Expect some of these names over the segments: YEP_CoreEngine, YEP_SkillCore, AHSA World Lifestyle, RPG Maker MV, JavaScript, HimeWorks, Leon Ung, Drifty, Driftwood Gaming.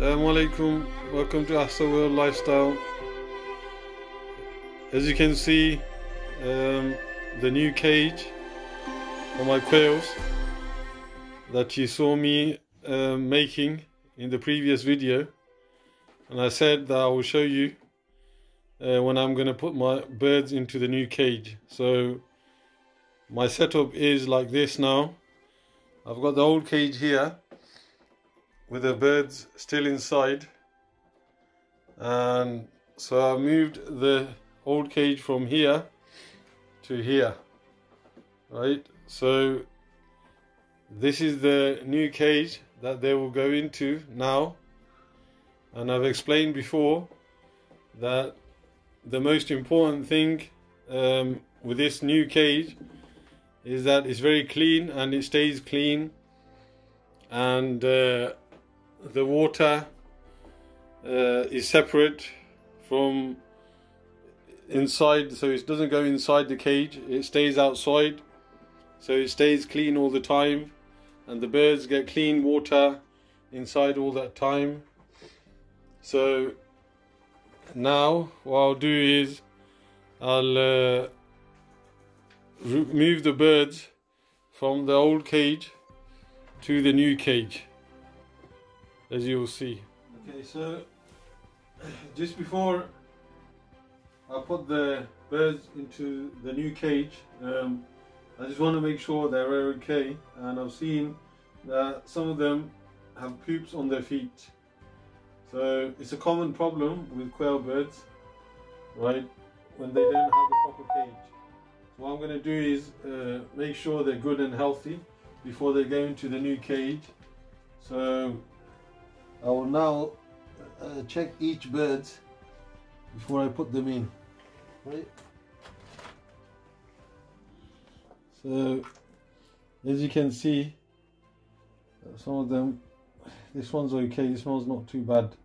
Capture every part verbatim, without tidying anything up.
Assalamualaikum, welcome to AHSA World Lifestyle. As you can see, um, the new cage for my quails that you saw me uh, making in the previous video, and I said that I will show you uh, when I'm going to put my birds into the new cage. So my setup is like this now. I've got the old cage here with the birds still inside, and so I moved the old cage from here to here, right? So this is the new cage that they will go into now, and I've explained before that the most important thing um, with this new cage is that it's very clean and it stays clean, and uh, the water uh, is separate from inside, so it doesn't go inside the cage, it stays outside, so it stays clean all the time, and the birds get clean water inside all that time. So now what I'll do is I'll uh, move the birds from the old cage to the new cage, as you will see. Okay, so just before I put the birds into the new cage, um, I just want to make sure they're okay, and I've seen that some of them have poops on their feet. So it's a common problem with quail birds, right, when they don't have the proper cage. So what I'm going to do is uh, make sure they're good and healthy before they go into the new cage. So I will now uh, check each bird before I put them in. Right. So as you can see, some of them, this one's okay, this one's not too bad.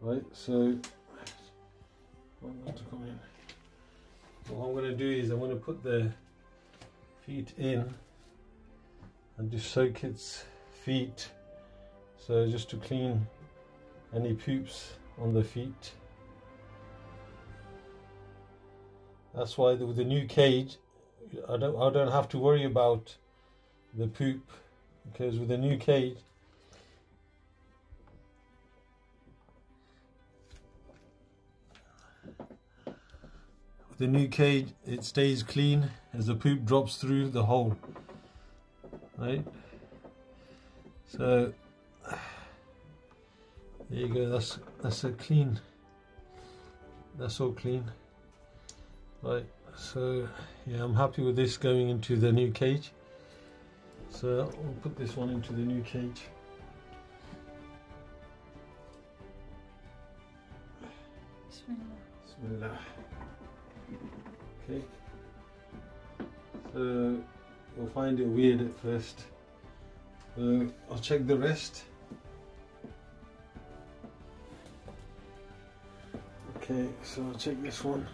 Right, so to come in. So what I'm going to do is I'm going to put the feet in and just soak its feet. So just to clean any poops on the feet. That's why with the new cage, I don't I don't have to worry about the poop, because with the new cage, with the new cage it stays clean as the poop drops through the hole. Right? So there you go, that's that's a clean, that's all clean. Right, so yeah, I'm happy with this going into the new cage. So I'll put this one into the new cage. Bismillah. Okay. So you'll find it weird at first. Uh, I'll check the rest. Okay, so I'll check this one.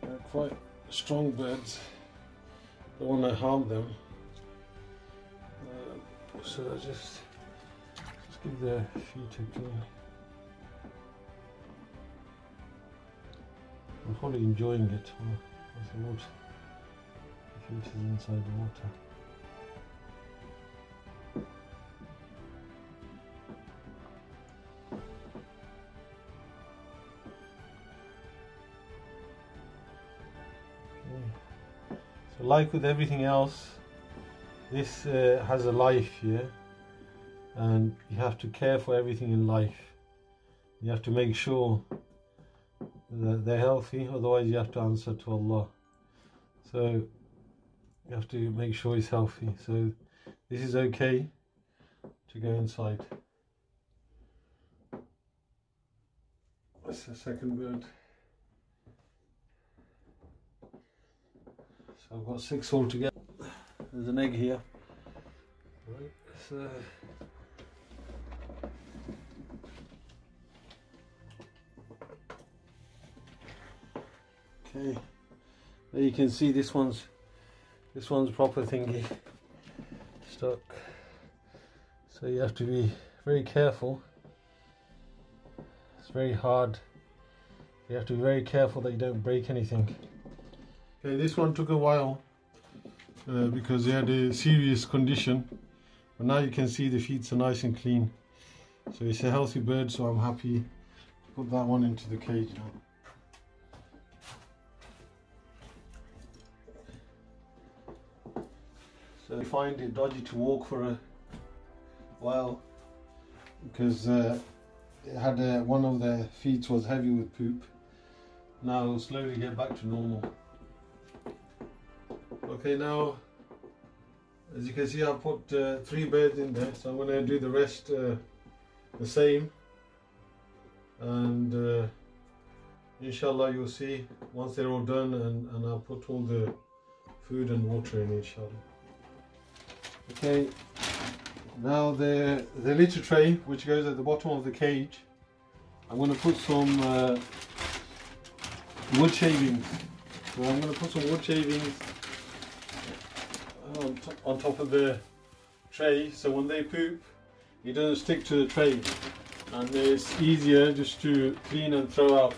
They're quite strong birds. Don't want to harm them. Uh, so I'll just, just give their feet a clean. I'm probably enjoying it. I thought the feet is inside the water. So like with everything else, this uh, has a life here, and you have to care for everything in life. You have to make sure that they're healthy, otherwise you have to answer to Allah. So you have to make sure it's healthy. So this is okay to go inside. That's the second bird. So I've got six altogether. There's an egg here. Right, so okay, there you can see this one's this one's proper thingy stuck. So So you have to be very careful. It's very hard. You have to be very careful that you don't break anything. Okay, this one took a while uh, because it had a serious condition, but now you can see the feet are nice and clean. So it's a healthy bird, so I'm happy to put that one into the cage now. So I find it dodgy to walk for a while because uh, it had a, one of the feet was heavy with poop. Now it'll slowly get back to normal. Okay, now as you can see I put uh, three birds in there, so I'm going to do the rest uh, the same, and uh, inshallah you'll see once they're all done, and, and I'll put all the food and water in, inshallah. Okay, now the, the litter tray, which goes at the bottom of the cage, I'm going to put some uh, wood shavings. So I'm going to put some wood shavings on, on top of the tray, so when they poop it doesn't stick to the tray and it's easier just to clean and throw out.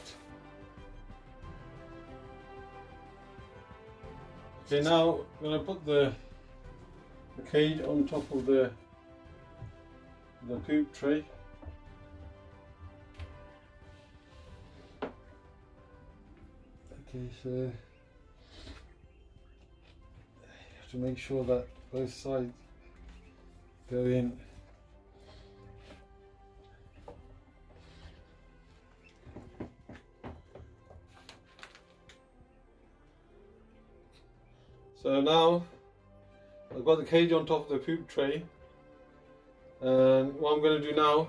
Okay, now I'm going to put the the cage on top of the the poop tray. Okay, so you have to make sure that both sides go in. So now I've got the cage on top of the poop tray, and what I'm going to do now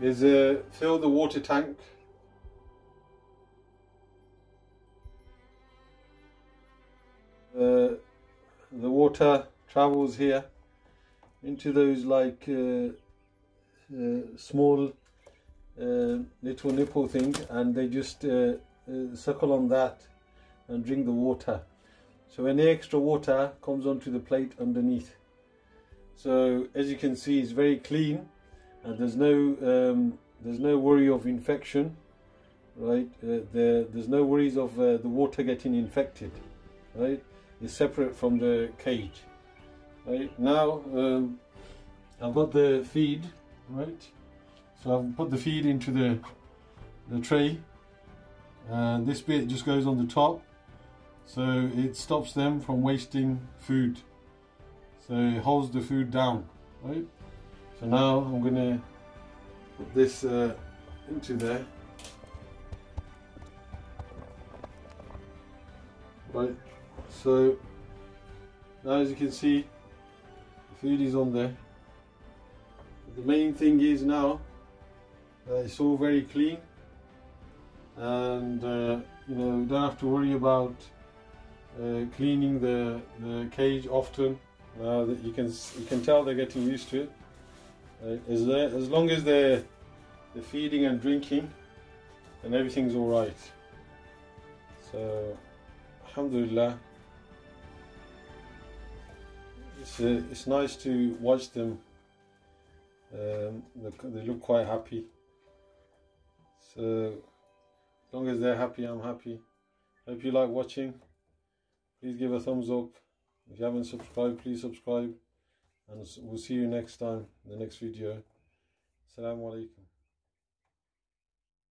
is uh, fill the water tank. Uh, the water travels here into those like uh, uh, small uh, little nipple thing, and they just uh, uh, suckle on that and drink the water. So any extra water comes onto the plate underneath. So as you can see, it's very clean, and there's no um, there's no worry of infection, right? Uh, the, there's no worries of uh, the water getting infected, right? It's separate from the cage, right? Now um, I've got the feed, right? So I've put the feed into the the tray, and this bit just goes on the top. So it stops them from wasting food, so it holds the food down, right? So now I'm gonna put this uh, into there, right? So now as you can see, the food is on there. The main thing is now that it's all very clean, and uh, you know, you don't have to worry about Uh, cleaning the, the cage often. Now uh, that you can you can tell they're getting used to it. Uh, as, as long as they're, they're feeding and drinking, and everything's all right. So, alhamdulillah, it's uh, it's nice to watch them. Um, they look quite happy. So, as long as they're happy, I'm happy. Hope you like watching. Please give a thumbs up. If you haven't subscribed, please subscribe, and we'll see you next time in the next video. Assalamu alaikum.